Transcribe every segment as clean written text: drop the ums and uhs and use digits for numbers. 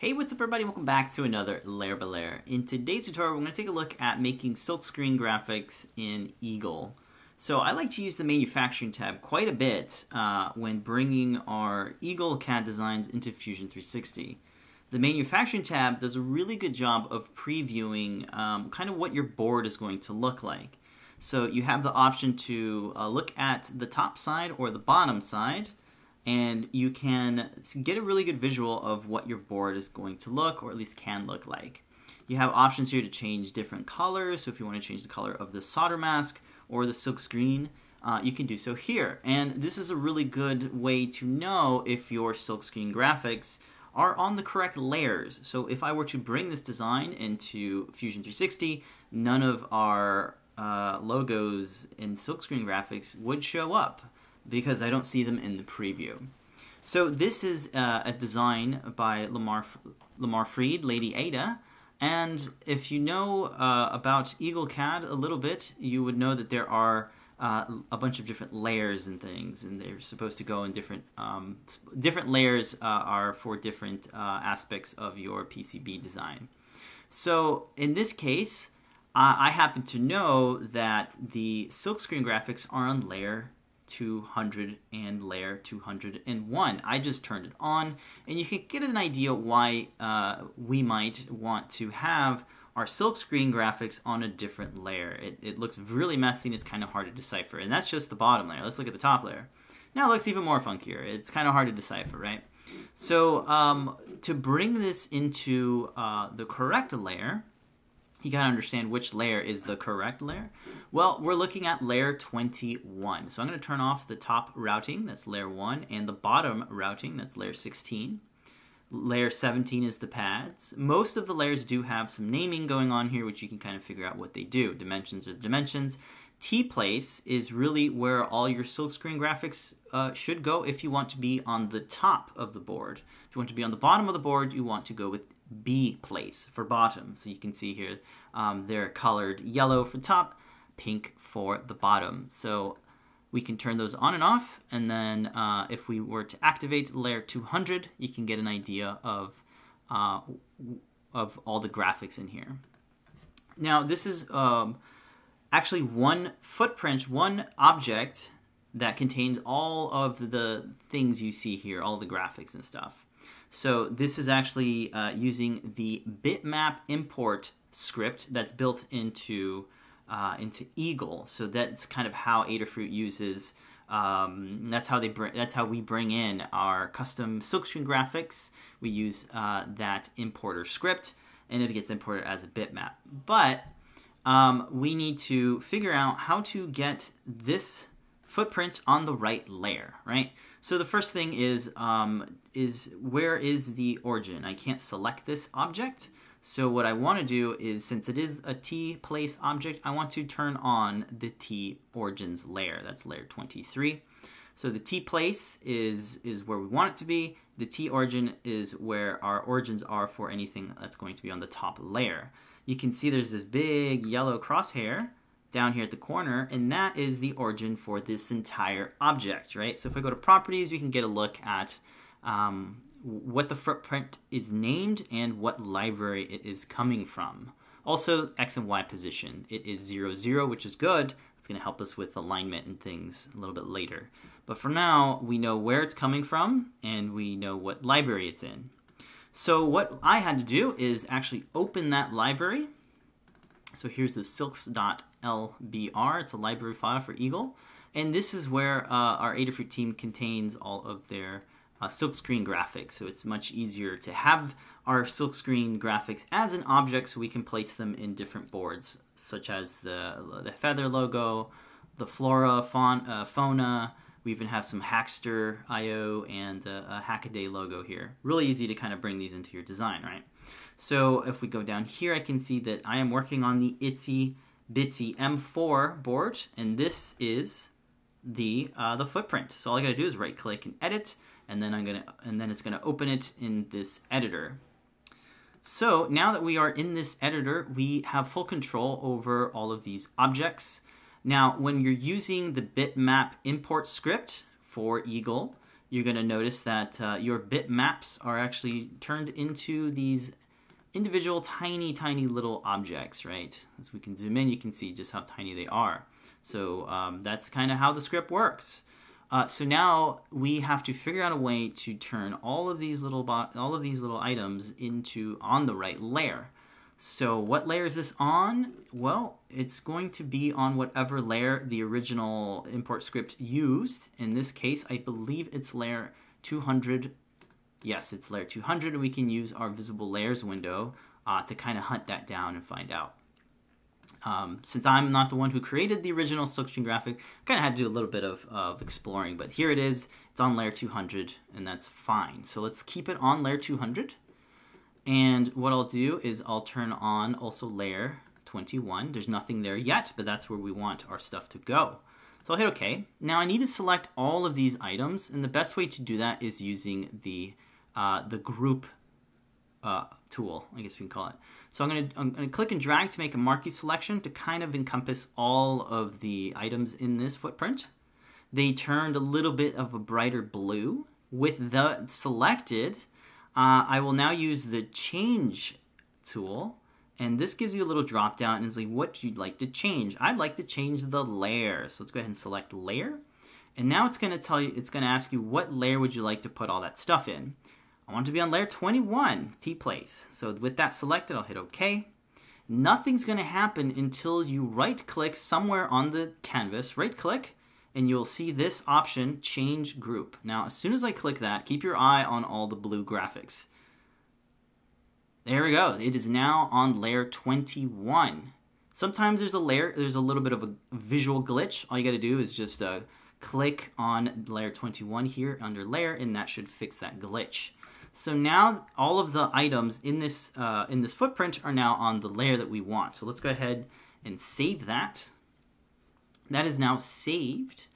Hey, what's up everybody? Welcome back to another Layer by Layer. In today's tutorial, we're going to take a look at making silk screen graphics in Eagle. So I like to use the manufacturing tab quite a bit when bringing our Eagle CAD designs into Fusion 360. The manufacturing tab does a really good job of previewing kind of what your board is going to look like. So you have the option to look at the top side or the bottom side, and you can get a really good visual of what your board is going to look, or at least can look like. You have options here to change different colors, so if you want to change the color of the solder mask or the silk screen, you can do so here. And this is a really good way to know if your silk screen graphics are on the correct layers. So if I were to bring this design into Fusion 360, none of our logos in silk screen graphics would show up, because I don't see them in the preview. So this is a design by Lamar Freed, Lady Ada, and if you know about Eagle CAD a little bit, you would know that there are a bunch of different layers and things, and they're supposed to go in different, different layers are for different aspects of your PCB design. So in this case, I happen to know that the silkscreen graphics are on layer 200 and layer 201. I just turned it on, and you can get an idea why we might want to have our silkscreen graphics on a different layer. It looks really messy and it's kind of hard to decipher, and that's just the bottom layer. Let's look at the top layer. Now it looks even more funkier. It's kind of hard to decipher, right? So to bring this into the correct layer, you gotta understand which layer is the correct layer. Well, we're looking at layer 21. So I'm gonna turn off the top routing, that's layer 1, and the bottom routing, that's layer 16. Layer 17 is the pads. Most of the layers do have some naming going on here, which you can kind of figure out what they do. Dimensions are the dimensions. T-place is really where all your silkscreen graphics should go if you want to be on the top of the board. If you want to be on the bottom of the board, you want to go with B place for bottom. So you can see here they're colored yellow for top, pink for the bottom. So we can turn those on and off, and then if we were to activate layer 200, you can get an idea of all the graphics in here. Now this is actually one footprint, one object that contains all of the things you see here, all the graphics and stuff. So this is actually using the bitmap import script that's built into Eagle. So that's kind of how Adafruit uses. That's how we bring in our custom silkscreen graphics. We use that importer script, and it gets imported as a bitmap. But we need to figure out how to get this footprint on the right layer, right? So the first thing is where is the origin? I can't select this object. So what I want to do is, since it is a T-place object, I want to turn on the T-origins layer. That's layer 23. So the T-place is where we want it to be. The T-origin is where our origins are for anything that's going to be on the top layer. You can see there's this big yellow crosshair down here at the corner, and that is the origin for this entire object, right? So if I go to properties, we can get a look at what the footprint is named and what library it is coming from. Also, X and Y position. It is 0, 0, which is good. It's gonna help us with alignment and things a little bit later. But for now, we know where it's coming from and we know what library it's in. So what I had to do is actually open that library. So here's the silks.lbr, it's a library file for Eagle. And this is where our Adafruit team contains all of their silkscreen graphics. So it's much easier to have our silkscreen graphics as an object so we can place them in different boards, such as the Feather logo, the Flora, fauna. We even have some Hackster I.O. and a Hackaday logo here. Really easy to kind of bring these into your design, right? So if we go down here, I can see that I am working on the Itsy Bitsy M4 board, and this is the footprint. So all I gotta do is right click and edit, and then it's gonna open it in this editor. So now that we are in this editor, we have full control over all of these objects. Now, when you're using the bitmap import script for Eagle, you're going to notice that your bit maps are actually turned into these individual tiny little objects, right? As we can zoom in, you can see just how tiny they are. So that's kind of how the script works. So now we have to figure out a way to turn all of these little items into on the right layer. So what layer is this on? Well, it's going to be on whatever layer the original import script used. In this case, I believe it's layer 200. Yes, it's layer 200, and we can use our visible layers window to kind of hunt that down and find out. Since I'm not the one who created the original selection graphic, I kind of had to do a little bit of exploring, but here it is. It's on layer 200, and that's fine. So let's keep it on layer 200. And what I'll do is I'll turn on also layer 21. There's nothing there yet, but that's where we want our stuff to go. So I'll hit OK. Now I need to select all of these items, and the best way to do that is using the group tool, I guess we can call it. So I'm gonna click and drag to make a marquee selection to kind of encompass all of the items in this footprint. They turned a little bit of a brighter blue. With the selected, I will now use the change tool, and this gives you a little drop down and it's like what you'd like to change. I'd like to change the layer, so let's go ahead and select layer, and now it's gonna tell you, it's gonna ask you what layer would you like to put all that stuff in. I want it to be on layer 21, T-place. So with that selected, I'll hit OK. Nothing's going to happen until you right-click somewhere on the canvas. Right-click, and you'll see this option, Change Group. Now, as soon as I click that, keep your eye on all the blue graphics. There we go. It is now on layer 21. Sometimes there's a little bit of a visual glitch. All you got to do is just click on layer 21 here under layer, and that should fix that glitch. So now all of the items in this footprint are now on the layer that we want. So let's go ahead and save that. That is now saved.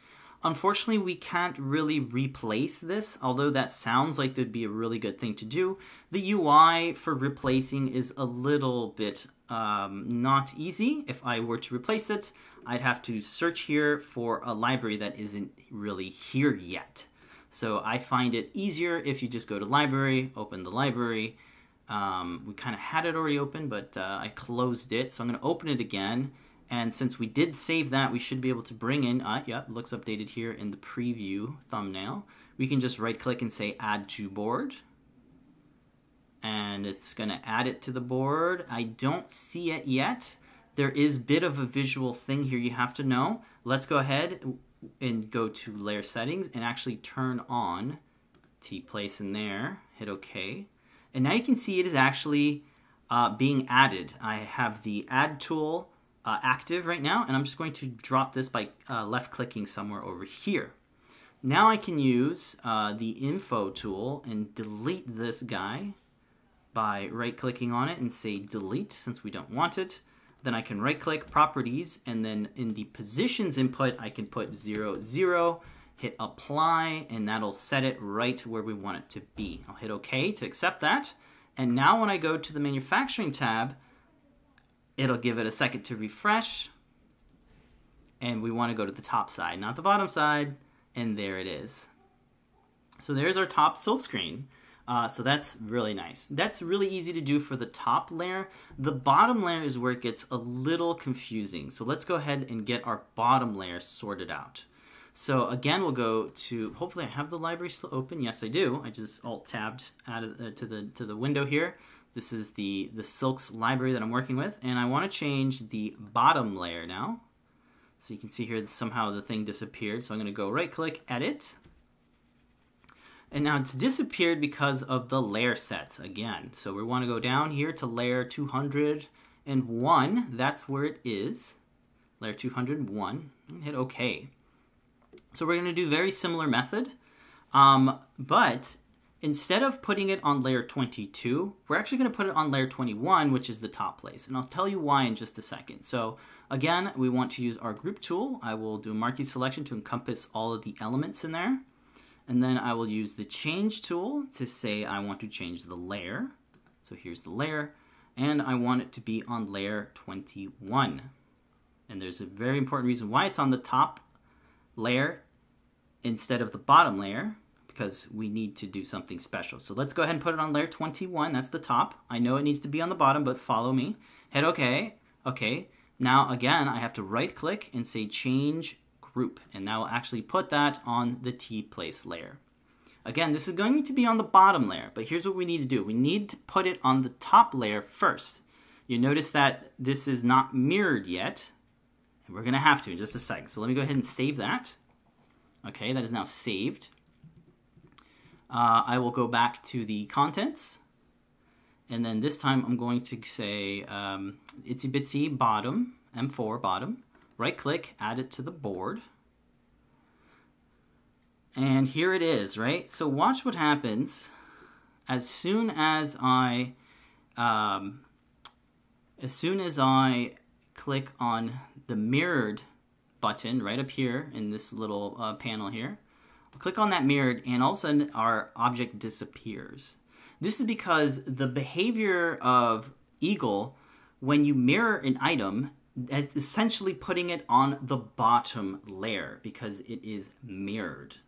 Unfortunately, we can't really replace this, although that sounds like that'd be a really good thing to do. The UI for replacing is a little bit not easy. If I were to replace it, I'd have to search here for a library that isn't really here yet. So I find it easier if you just go to library, open the library. We kind of had it already open, but I closed it. So I'm going to open it again. And since we did save that, we should be able to bring in, yep, looks updated here in the preview thumbnail. We can just right click and say add to board. And it's going to add it to the board. I don't see it yet. There is a bit of a visual thing here you have to know. Let's go ahead and go to layer settings and actually turn on T-place in there, hit OK. And now you can see it is actually being added. I have the add tool active right now, and I'm just going to drop this by left clicking somewhere over here. Now I can use the info tool and delete this guy by right clicking on it and say delete since we don't want it. Then I can right click properties, and then in the positions input, I can put 0, 0, hit apply, and that'll set it right where we want it to be. I'll hit OK to accept that. And now when I go to the manufacturing tab, it'll give it a second to refresh. And we want to go to the top side, not the bottom side. And there it is. So there's our top silk screen. So that's really nice. That's really easy to do for the top layer. The bottom layer is where it gets a little confusing. So let's go ahead and get our bottom layer sorted out. So again, we'll go to, hopefully I have the library still open. Yes, I do. I just alt-tabbed out of, to the window here. This is the silks library that I'm working with. And I want to change the bottom layer now. So you can see here somehow the thing disappeared. So I'm going to go right-click, edit. And now it's disappeared because of the layer sets again. So we want to go down here to layer 201. That's where it is. Layer 201. And hit OK. So we're going to do a very similar method. But instead of putting it on layer 22, we're actually going to put it on layer 21, which is the top place. And I'll tell you why in just a second. So again, we want to use our group tool. I will do a marquee selection to encompass all of the elements in there. And then I will use the change tool to say I want to change the layer. So here's the layer, and I want it to be on layer 21. And there's a very important reason why it's on the top layer instead of the bottom layer, because we need to do something special. So let's go ahead and put it on layer 21. That's the top. I know it needs to be on the bottom, but follow me. Hit OK. OK. Now, again, I have to right click and say change group. And that will actually put that on the T-place layer. Again, this is going to be on the bottom layer, but here's what we need to do. We need to put it on the top layer first. You notice that this is not mirrored yet. And we're going to have to in just a second. So let me go ahead and save that. Okay, that is now saved. I will go back to the contents. And then this time I'm going to say Itsy Bitsy bottom, M4 bottom. Right click, add it to the board. And here it is, right? So watch what happens as soon as I click on the mirrored button right up here in this little panel here. I'll click on that mirrored and all of a sudden our object disappears. This is because the behavior of Eagle when you mirror an item is essentially putting it on the bottom layer because it is mirrored.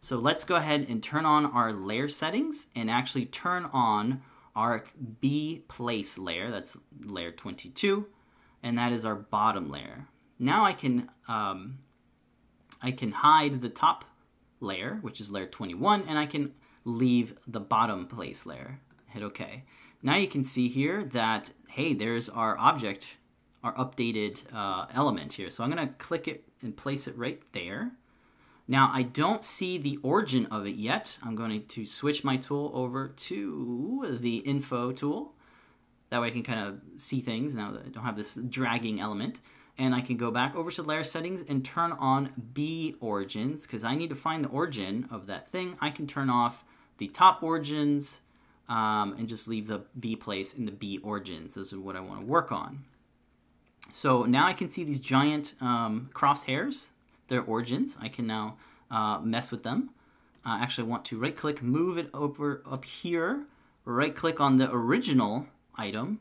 So let's go ahead and turn on our layer settings and actually turn on our B place layer, that's layer 22, and that is our bottom layer. Now I can hide the top layer, which is layer 21, and I can leave the bottom place layer. Hit OK. Now you can see here that, hey, there's our object, our updated element here. So I'm going to click it and place it right there. Now, I don't see the origin of it yet. I'm going to switch my tool over to the info tool. That way I can kind of see things now that I don't have this dragging element. And I can go back over to layer settings and turn on B origins because I need to find the origin of that thing. I can turn off the top origins and just leave the B place and the B origins. Those are what I want to work on. So now I can see these giant crosshairs. Their origins. I can now mess with them. I actually want to right click, move it over up here, right click on the original item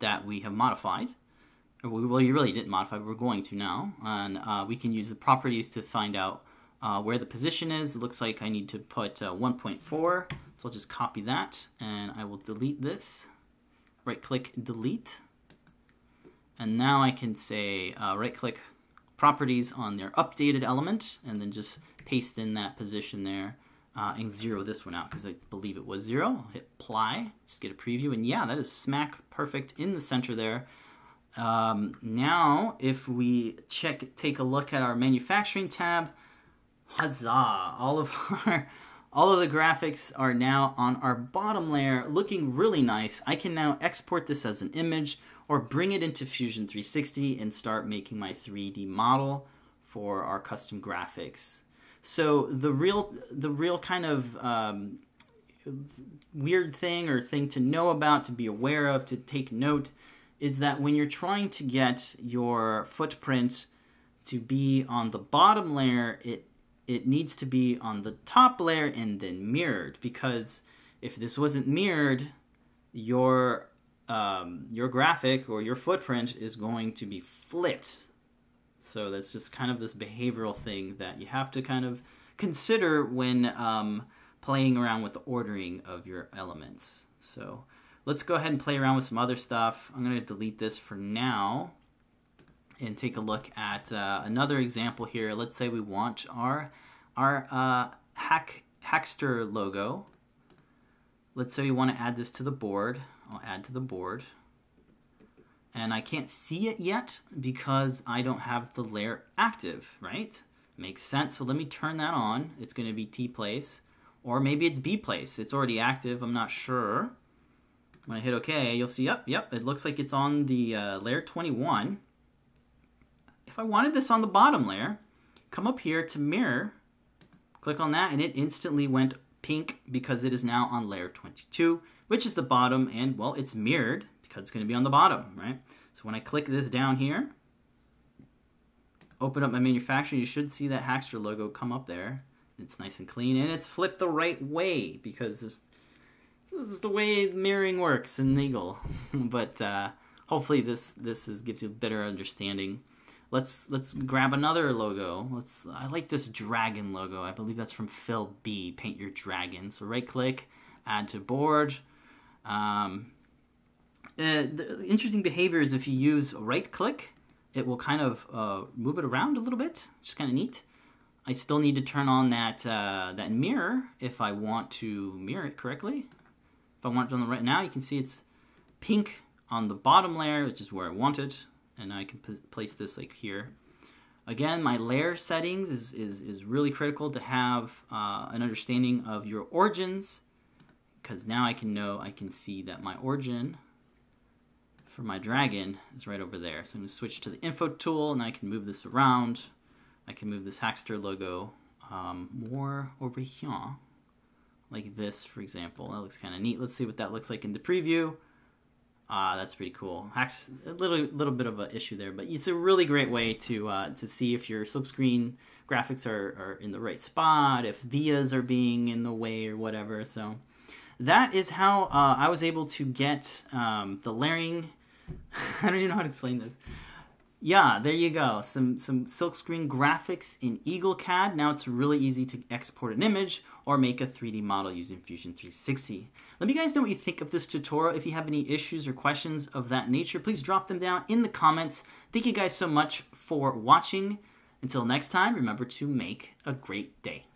that we have modified. Well, you really didn't modify, but we're going to now. And we can use the properties to find out where the position is. It looks like I need to put 1.4. So I'll just copy that and I will delete this. Right click, delete. And now I can say right click, properties on their updated element and then just paste in that position there and zero this one out because I believe it was zero. I'll hit apply, just get a preview, and yeah, that is smack perfect in the center there. Now if we take a look at our manufacturing tab, huzzah, all of the graphics are now on our bottom layer looking really nice. I can now export this as an image or bring it into Fusion 360 and start making my 3D model for our custom graphics. So the real kind of weird thing or thing to know about, to be aware of, to take note, is that when you're trying to get your footprint to be on the bottom layer, it needs to be on the top layer and then mirrored, because if this wasn't mirrored, your graphic or your footprint is going to be flipped. So that's just kind of this behavioral thing that you have to kind of consider when playing around with the ordering of your elements. So let's go ahead and play around with some other stuff. I'm going to delete this for now and take a look at another example here. Let's say we want our Hackster logo. Let's say we want to add this to the board. I'll add to the board, and I can't see it yet because I don't have the layer active, right? Makes sense. So let me turn that on. It's going to be T place, or maybe it's B place. It's already active. I'm not sure. When I hit OK, you'll see, yep, it looks like it's on the layer 21. If I wanted this on the bottom layer, come up here to mirror, click on that, and it instantly went pink because it is now on layer 22. Which is the bottom, and well, it's mirrored because it's going to be on the bottom, right? So when I click this down here, open up my manufacturer, you should see that Hackster logo come up there. It's nice and clean, and it's flipped the right way because this is the way mirroring works in Eagle. But hopefully this gives you a better understanding Let's grab another logo. I like this dragon logo. I believe that's from Phil B, Paint Your Dragon. So right click, add to board. The interesting behavior is if you use right click, it will kind of move it around a little bit, which is kind of neat. I still need to turn on that that mirror if I want to mirror it correctly. If I want it on the right now, you can see it's pink on the bottom layer, which is where I want it, and I can place this like here. Again, my layer settings is really critical to have an understanding of your origins, because now I can see that my origin for my dragon is right over there. So I'm gonna switch to the info tool and I can move this around. I can move this Hackster logo more over here, like this, for example. That looks kind of neat. Let's see what that looks like in the preview. That's pretty cool. A little bit of an issue there, but it's a really great way to see if your silk screen graphics are in the right spot, if vias are being in the way or whatever. So that is how I was able to get the layering. I don't even know how to explain this. Yeah, there you go. Some silkscreen graphics in Eagle CAD. Now it's really easy to export an image or make a 3D model using Fusion 360. Let me guys know what you think of this tutorial. If you have any issues or questions of that nature, please drop them down in the comments. Thank you guys so much for watching. Until next time, remember to make a great day.